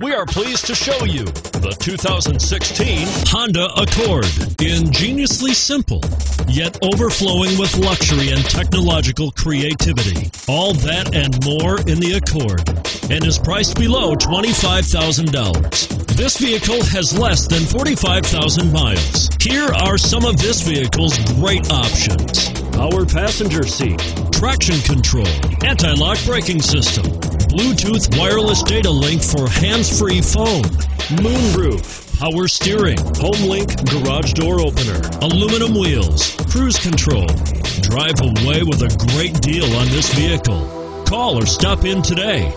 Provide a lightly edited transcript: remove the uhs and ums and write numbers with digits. We are pleased to show you the 2016 Honda Accord. Ingeniously simple, yet overflowing with luxury and technological creativity. All that and more in the Accord, and is priced below $25,000. This vehicle has less than 45,000 miles. Here are some of this vehicle's great options: power passenger seat, traction control, anti-lock braking system, Bluetooth wireless data link for hands-free phone, moonroof, power steering, HomeLink garage door opener, aluminum wheels, cruise control. Drive away with a great deal on this vehicle. Call or stop in today.